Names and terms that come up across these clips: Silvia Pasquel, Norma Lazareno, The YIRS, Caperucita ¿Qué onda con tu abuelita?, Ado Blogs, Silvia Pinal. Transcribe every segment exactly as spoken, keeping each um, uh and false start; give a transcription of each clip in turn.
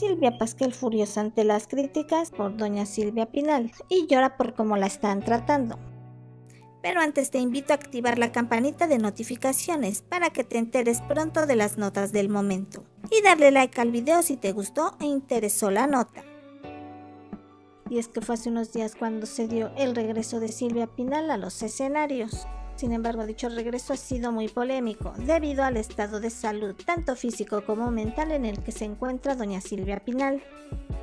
Silvia Pasquel furiosa ante las críticas por doña Silvia Pinal y llora por cómo la están tratando. Pero antes te invito a activar la campanita de notificaciones para que te enteres pronto de las notas del momento. Y darle like al video si te gustó e interesó la nota. Y es que fue hace unos días cuando se dio el regreso de Silvia Pinal a los escenarios. Sin embargo, dicho regreso ha sido muy polémico debido al estado de salud tanto físico como mental en el que se encuentra doña Silvia Pinal.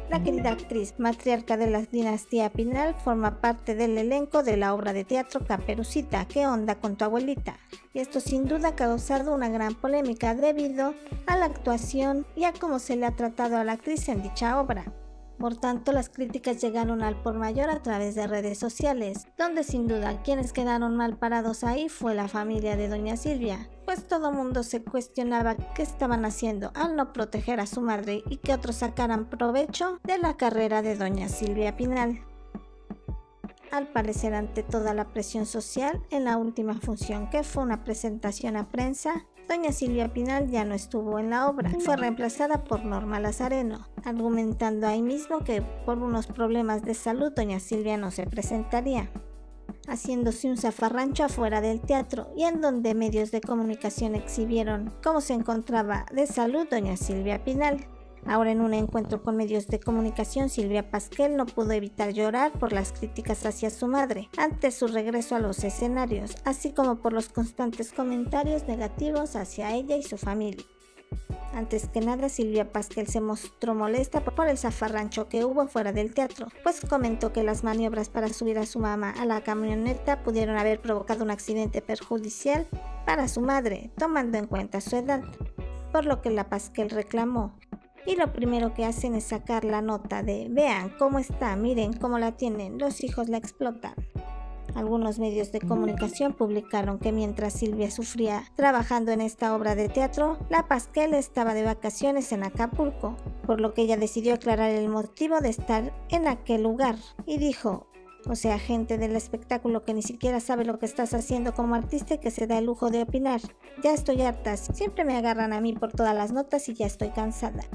La querida actriz matriarca de la dinastía Pinal forma parte del elenco de la obra de teatro Caperucita ¿Qué onda con tu abuelita? Y esto sin duda ha causado una gran polémica debido a la actuación y a cómo se le ha tratado a la actriz en dicha obra. Por tanto, las críticas llegaron al por mayor a través de redes sociales, donde sin duda quienes quedaron mal parados ahí fue la familia de doña Silvia, pues todo mundo se cuestionaba qué estaban haciendo al no proteger a su madre y que otros sacaran provecho de la carrera de doña Silvia Pinal. Al parecer, ante toda la presión social, en la última función que fue una presentación a prensa, doña Silvia Pinal ya no estuvo en la obra, fue reemplazada por Norma Lazareno, argumentando ahí mismo que por unos problemas de salud doña Silvia no se presentaría, haciéndose un zafarrancho afuera del teatro y en donde medios de comunicación exhibieron cómo se encontraba de salud doña Silvia Pinal. Ahora en un encuentro con medios de comunicación, Silvia Pasquel no pudo evitar llorar por las críticas hacia su madre ante su regreso a los escenarios, así como por los constantes comentarios negativos hacia ella y su familia. Antes que nada, Silvia Pasquel se mostró molesta por el zafarrancho que hubo fuera del teatro, pues comentó que las maniobras para subir a su mamá a la camioneta pudieron haber provocado un accidente perjudicial para su madre, tomando en cuenta su edad, por lo que la Pasquel reclamó. Y lo primero que hacen es sacar la nota de vean cómo está, miren cómo la tienen, los hijos la explotan. Algunos medios de comunicación publicaron que mientras Silvia sufría trabajando en esta obra de teatro, la Pasquel estaba de vacaciones en Acapulco, por lo que ella decidió aclarar el motivo de estar en aquel lugar y dijo: o sea, gente del espectáculo que ni siquiera sabe lo que estás haciendo como artista y que se da el lujo de opinar. Ya estoy harta, siempre me agarran a mí por todas las notas y ya estoy cansada.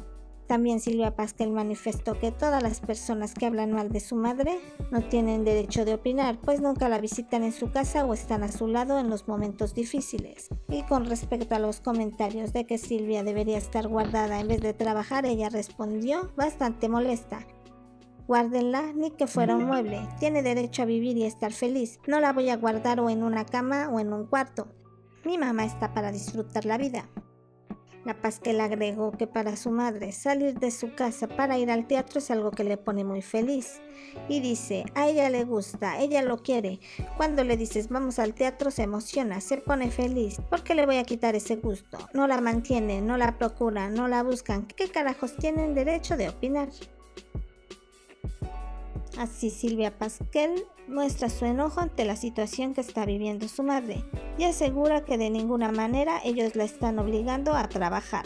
También Silvia Pasquel manifestó que todas las personas que hablan mal de su madre no tienen derecho de opinar, pues nunca la visitan en su casa o están a su lado en los momentos difíciles. Y con respecto a los comentarios de que Silvia debería estar guardada en vez de trabajar, ella respondió bastante molesta: guárdenla ni que fuera un mueble, tiene derecho a vivir y estar feliz, no la voy a guardar o en una cama o en un cuarto, mi mamá está para disfrutar la vida. La Pasquel agregó que para su madre salir de su casa para ir al teatro es algo que le pone muy feliz y dice, a ella le gusta, ella lo quiere, cuando le dices vamos al teatro se emociona, se pone feliz, ¿por qué le voy a quitar ese gusto? No la mantienen, no la procuran, no la buscan, ¿qué carajos tienen derecho de opinar? Así Silvia Pasquel muestra su enojo ante la situación que está viviendo su madre y asegura que de ninguna manera ellos la están obligando a trabajar.